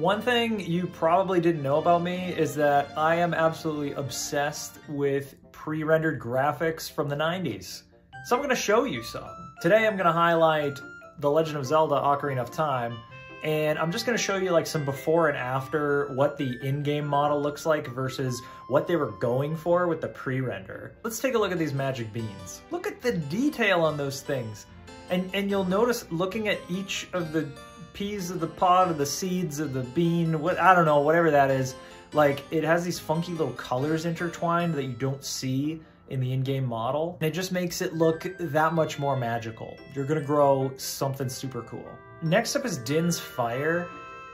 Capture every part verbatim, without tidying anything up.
One thing you probably didn't know about me is that I am absolutely obsessed with pre-rendered graphics from the nineties. So I'm gonna show you some. Today I'm gonna highlight The Legend of Zelda Ocarina of Time, and I'm just gonna show you like some before and after, what the in-game model looks like versus what they were going for with the pre-render. Let's take a look at these magic beans. Look at the detail on those things. And, and you'll notice looking at each of the peas of the pod, or the seeds of the bean, what I don't know, whatever that is, like it has these funky little colors intertwined that you don't see in the in-game model. And it just makes it look that much more magical. You're gonna grow something super cool. Next up is Din's Fire.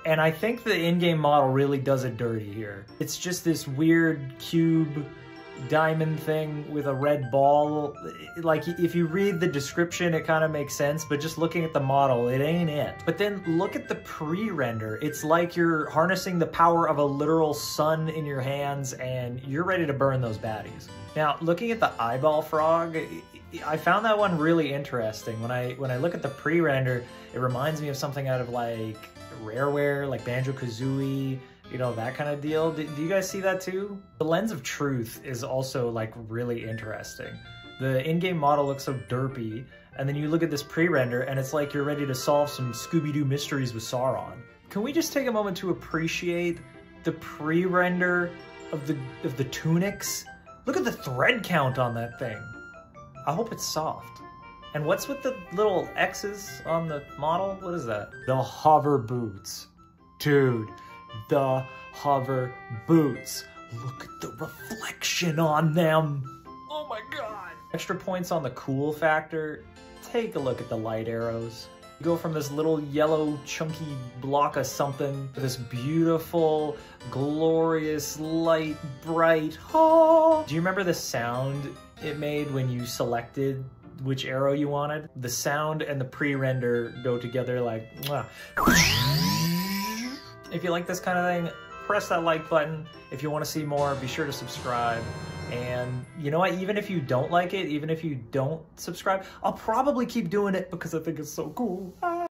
And I think the in-game model really does it dirty here. It's just this weird cube diamond thing with a red ball. Like if you read the description, it kind of makes sense, but just looking at the model, it ain't it. But then look at the pre-render. It's like you're harnessing the power of a literal sun in your hands and you're ready to burn those baddies. Now, looking at the eyeball frog, I found that one really interesting. When I when I look at the pre-render, it reminds me of something out of like Rareware, like Banjo Kazooie, you know, that kind of deal. Do you guys see that too? The lens of truth is also like really interesting. The in-game model looks so derpy, and then you look at this pre-render and it's like you're ready to solve some Scooby-Doo mysteries with Sauron. Can we just take a moment to appreciate the pre-render of the, of the tunics? Look at the thread count on that thing. I hope it's soft. And what's with the little X's on the model? What is that? The hover boots. Dude. The hover boots. Look at the reflection on them. Oh my God. Extra points on the cool factor. Take a look at the light arrows. You go from this little yellow chunky block of something to this beautiful, glorious, light, bright. Oh. Do you remember the sound it made when you selected which arrow you wanted? The sound and the pre-render go together like, mwah. If you like this kind of thing, press that like button. If you want to see more, be sure to subscribe. And you know what? Even if you don't like it, even if you don't subscribe, I'll probably keep doing it because I think it's so cool.